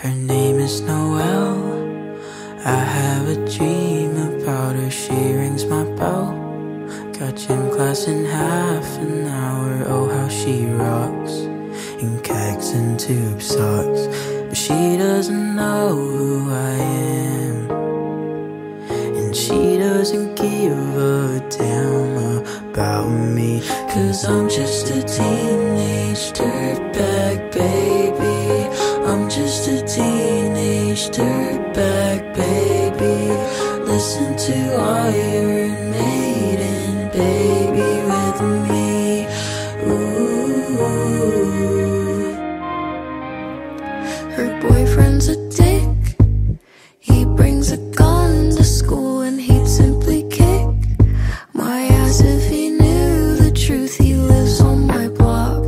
Her name is Noelle. I have a dream about her. She rings my bell. Got gym class in half an hour. Oh, how she rocks in Keds and tube socks. But she doesn't know who I am, and she doesn't give a damn about me, 'cause I'm just a teenage dirtbag baby. I'm just a teenage dirtbag baby. Listen to Iron Maiden, baby, with me. Ooh. Her boyfriend's a dick. He brings a gun to school and he'd simply kick my ass if he knew the truth. He lives on my block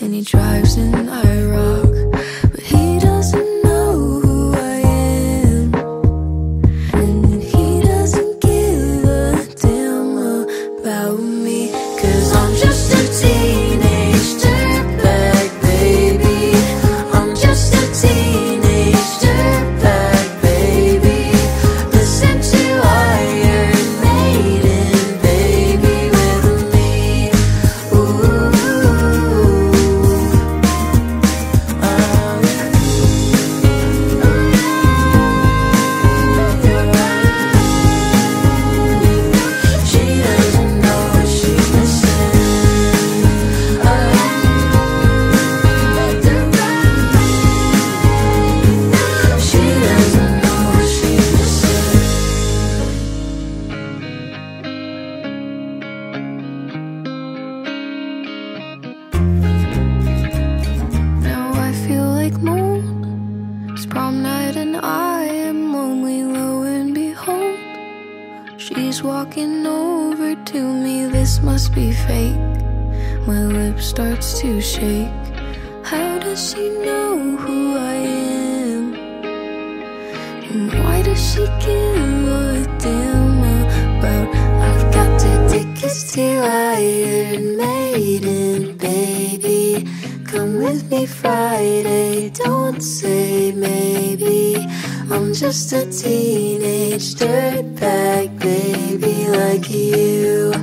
and he drives in Iraq. Prom night and I am lonely, lo and behold, she's walking over to me. This must be fake. My lip starts to shake. How does she know who I am? And why does she give a damn about? I've got to take this to Iron Maiden, baby. Come with me Friday, don't say maybe. I'm just a teenage dirtbag baby like you.